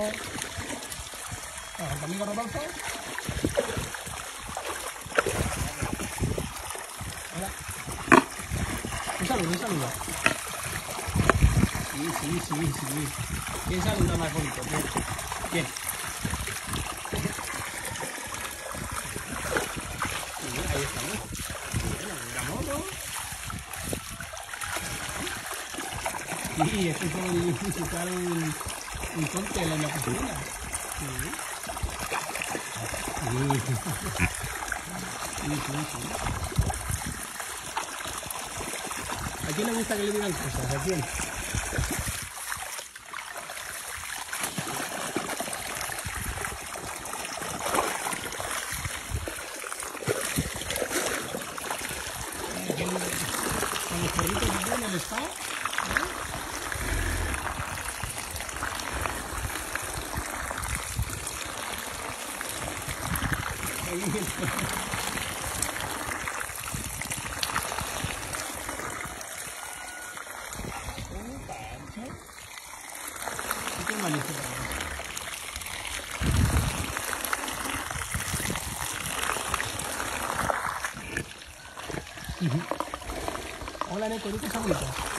Vamos, amigo Roberto. Hola. Un saludo, un saludo. Sí. Un saludo más bonito. Bien. Ahí estamos. Bueno, sí, esto es como visitar un cóctel en la cocina. Sí. ¿A quién le gusta que le digan cosas? ¿A quién? Con los perritos que están en el spa, Hola, Neco, ¿qué es bonito?